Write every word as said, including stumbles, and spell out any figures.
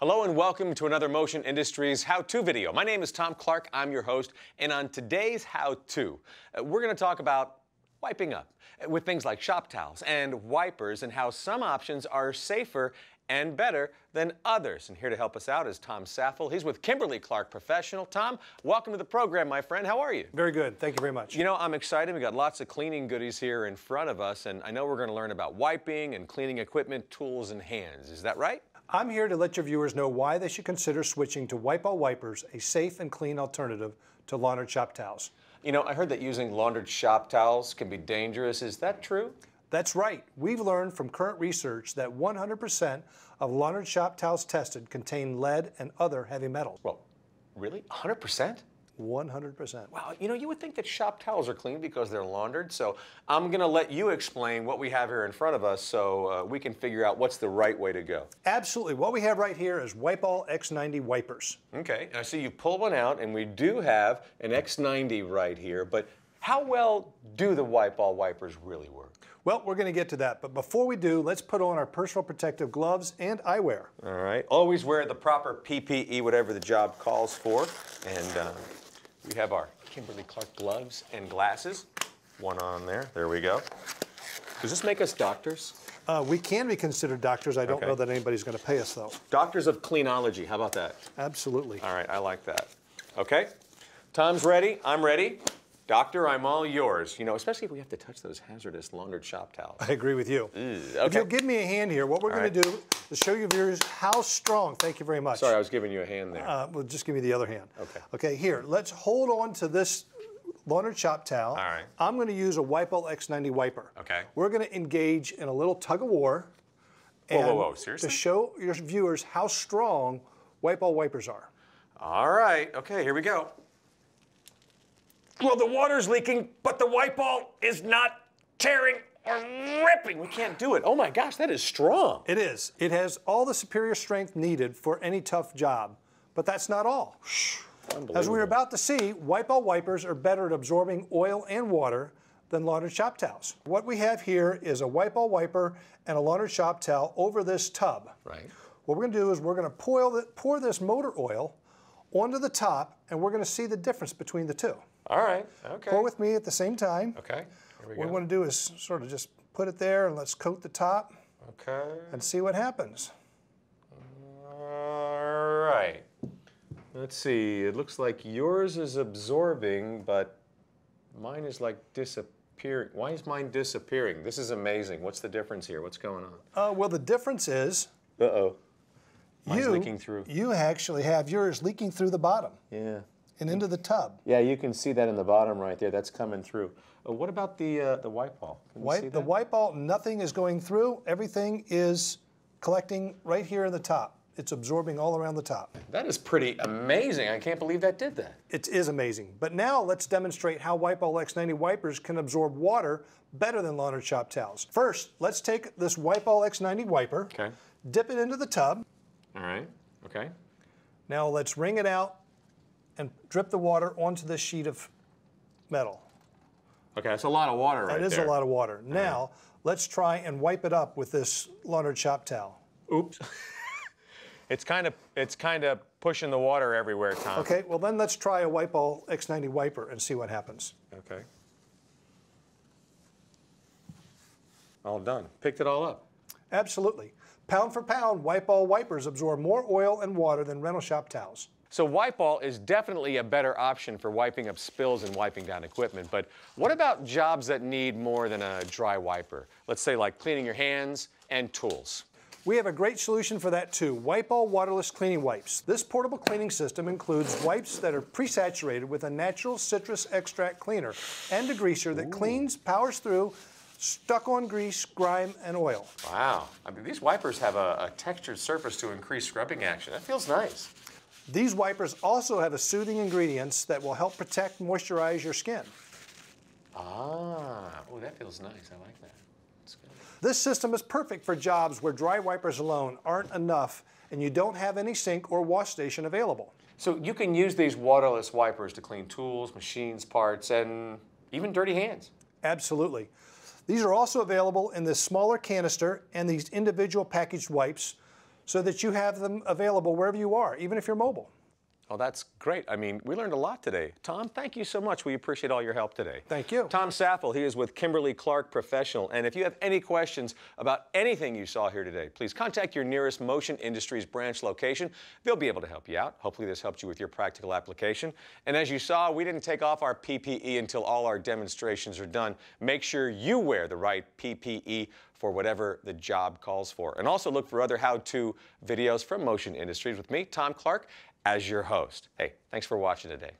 Hello and welcome to another Motion Industries how-to video. My name is Tom Clark, I'm your host, and on today's how-to, we're going to talk about wiping up with things like shop towels and wipers and how some options are safer and better than others. And here to help us out is Tom Saffel. He's with Kimberly Clark Professional. Tom, welcome to the program, my friend. How are you? Very good. Thank you very much. You know, I'm excited. We've got lots of cleaning goodies here in front of us, and I know we're going to learn about wiping and cleaning equipment, tools, and hands. Is that right? I'm here to let your viewers know why they should consider switching to WYPALL wipers, a safe and clean alternative to laundered shop towels. You know, I heard that using laundered shop towels can be dangerous. Is that true? That's right. We've learned from current research that one hundred percent of laundered shop towels tested contain lead and other heavy metals. Well, really? one hundred percent? one hundred percent. Wow, you know, you would think that shop towels are clean because they're laundered, so I'm going to let you explain what we have here in front of us so uh, we can figure out what's the right way to go. Absolutely. What we have right here is WYPALL X ninety wipers. Okay, I see you pull one out, and we do have an X ninety right here, but how well do the WYPALL wipers really work? Well, we're going to get to that, but before we do, let's put on our personal protective gloves and eyewear. All right. Always wear the proper P P E, whatever the job calls for, and uh, we have our Kimberly Clark gloves and glasses. One on there. There we go. Does this make us doctors? Uh, we can be considered doctors. I don't okay. know that anybody's going to pay us, though. Doctors of cleanology. How about that? Absolutely. All right. I like that. Okay. Tom's ready. I'm ready. Doctor, I'm all yours. You know, especially if we have to touch those hazardous laundered shop towels. I agree with you. Ew, okay. If you'll give me a hand here, what we're going right. to do is show you viewers how strong. Thank you very much. Sorry, I was giving you a hand there. Uh, well, just give me the other hand. Okay. Okay, here, let's hold on to this laundered shop towel. All right. I'm going to use a WYPALL X ninety wiper. Okay. We're going to engage in a little tug of war. Whoa, whoa, whoa, seriously? To show your viewers how strong WYPALL wipers are. All right. Okay, here we go. Well, the water's leaking, but the WYPALL is not tearing or ripping. We can't do it. Oh my gosh, that is strong. It is. It has all the superior strength needed for any tough job, but that's not all. As we were about to see, WYPALL wipers are better at absorbing oil and water than laundered shop towels. What we have here is a WYPALL wiper and a laundered shop towel over this tub. Right. What we're going to do is we're going to pour this motor oil onto the top, and we're going to see the difference between the two. All right, okay. Pour with me at the same time. Okay, here we go. What we want to do is sort of just put it there, and let's coat the top. Okay. And see what happens. All right. Let's see, it looks like yours is absorbing, but mine is like disappearing. Why is mine disappearing? This is amazing. What's the difference here? What's going on? Uh, well, the difference is... Uh-oh. Mine's you, leaking through. You actually have yours leaking through the bottom. Yeah. And into the tub. Yeah, you can see that in the bottom right there. That's coming through. Uh, what about the uh, the WYPALL? Can you see that? The WYPALL, nothing is going through. Everything is collecting right here in the top. It's absorbing all around the top. That is pretty amazing. I can't believe that did that. It is amazing. But now let's demonstrate how WYPALL X ninety wipers can absorb water better than laundered shop towels. First, let's take this WYPALL X ninety wiper. Okay. Dip it into the tub. All right, okay. Now let's wring it out and drip the water onto this sheet of metal. Okay, that's a lot of water right there. That is a lot of water. Now, right. let's try and wipe it up with this laundered shop towel. Oops. it's kind of it's kind of pushing the water everywhere, Tom. Okay, well then let's try a WYPALL X ninety wiper and see what happens. Okay. All done. Picked it all up. Absolutely. Pound for pound, WYPALL wipers absorb more oil and water than rental shop towels. So WYPALL is definitely a better option for wiping up spills and wiping down equipment, but what about jobs that need more than a dry wiper? Let's say like cleaning your hands and tools. We have a great solution for that too, WYPALL waterless cleaning wipes. This portable cleaning system includes wipes that are pre-saturated with a natural citrus extract cleaner and degreaser that Ooh. cleans, powers through, stuck on grease, grime, and oil. Wow, I mean these wipers have a, a textured surface to increase scrubbing action. That feels nice. These wipers also have a soothing ingredients that will help protect, moisturize your skin. Ah, oh, that feels nice. I like that. That's good. This system is perfect for jobs where dry wipers alone aren't enough and you don't have any sink or wash station available. So you can use these waterless wipers to clean tools, machines, parts, and even dirty hands. Absolutely. These are also available in this smaller canister and these individual packaged wipes. so that you have them available wherever you are, even if you're mobile. Oh, that's great. I mean, we learned a lot today. Tom, thank you so much. We appreciate all your help today. Thank you. Tom Saffel, he is with Kimberly Clark Professional. And if you have any questions about anything you saw here today, please contact your nearest Motion Industries branch location. They'll be able to help you out. Hopefully this helped you with your practical application. And as you saw, we didn't take off our P P E until all our demonstrations are done. Make sure you wear the right P P E for whatever the job calls for. And also look for other how-to videos from Motion Industries with me, Tom Clark, as your host. Hey, thanks for watching today.